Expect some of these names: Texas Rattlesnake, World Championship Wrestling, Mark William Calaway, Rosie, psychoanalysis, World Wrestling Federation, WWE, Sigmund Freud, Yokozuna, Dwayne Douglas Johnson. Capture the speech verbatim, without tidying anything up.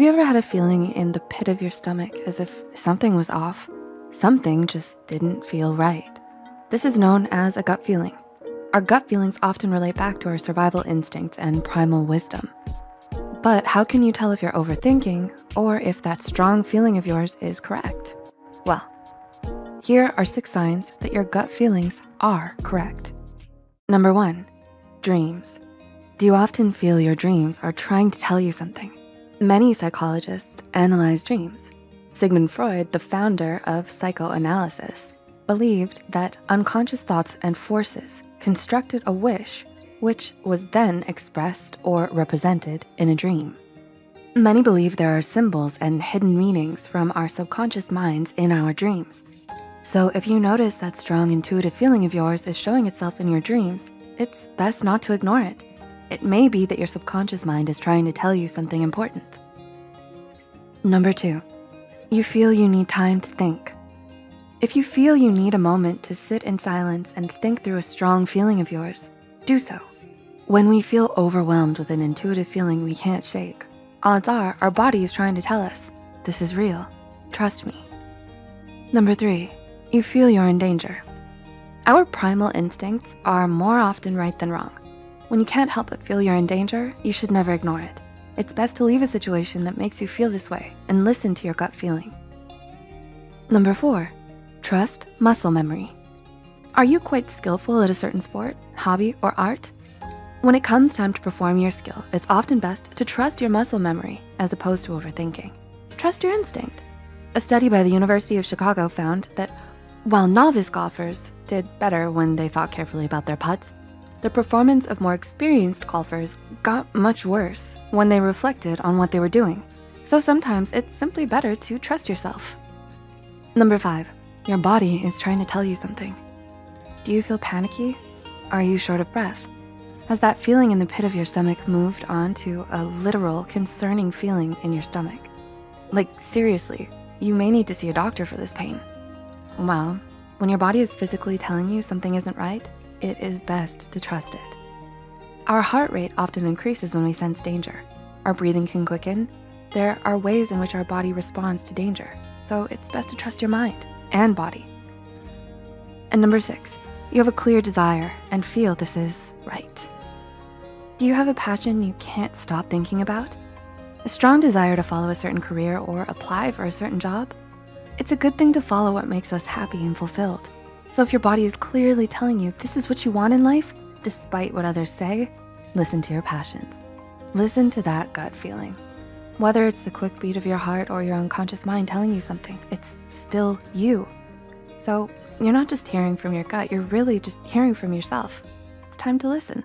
Have you ever had a feeling in the pit of your stomach as if something was off? Something just didn't feel right. This is known as a gut feeling. Our gut feelings often relate back to our survival instincts and primal wisdom. But how can you tell if you're overthinking or if that strong feeling of yours is correct? Well, here are six signs that your gut feelings are correct. Number one, dreams. Do you often feel your dreams are trying to tell you something? Many psychologists analyze dreams. Sigmund Freud, the founder of psychoanalysis, believed that unconscious thoughts and forces constructed a wish, which was then expressed or represented in a dream. Many believe there are symbols and hidden meanings from our subconscious minds in our dreams. So if you notice that strong intuitive feeling of yours is showing itself in your dreams, it's best not to ignore it. It may be that your subconscious mind is trying to tell you something important. Number two, you feel you need time to think. If you feel you need a moment to sit in silence and think through a strong feeling of yours, do so. When we feel overwhelmed with an intuitive feeling we can't shake, odds are our body is trying to tell us, this is real, trust me. Number three, you feel you're in danger. Our primal instincts are more often right than wrong. When you can't help but feel you're in danger, you should never ignore it. It's best to leave a situation that makes you feel this way and listen to your gut feeling. Number four, trust muscle memory. Are you quite skillful at a certain sport, hobby, or art? When it comes time to perform your skill, it's often best to trust your muscle memory as opposed to overthinking. Trust your instinct. A study by the University of Chicago found that while novice golfers did better when they thought carefully about their putts, the performance of more experienced golfers got much worse when they reflected on what they were doing. So sometimes it's simply better to trust yourself. Number five, your body is trying to tell you something. Do you feel panicky? Are you short of breath? Has that feeling in the pit of your stomach moved on to a literal concerning feeling in your stomach? Like seriously, you may need to see a doctor for this pain. Well, when your body is physically telling you something isn't right, it is best to trust it. Our heart rate often increases when we sense danger. Our breathing can quicken. There are ways in which our body responds to danger. So it's best to trust your mind and body. And number six, you have a clear desire and feel this is right. Do you have a passion you can't stop thinking about? A strong desire to follow a certain career or apply for a certain job? It's a good thing to follow what makes us happy and fulfilled. So if your body is clearly telling you this is what you want in life, despite what others say, listen to your passions. Listen to that gut feeling. Whether it's the quick beat of your heart or your unconscious mind telling you something, it's still you. So you're not just hearing from your gut, you're really just hearing from yourself. It's time to listen.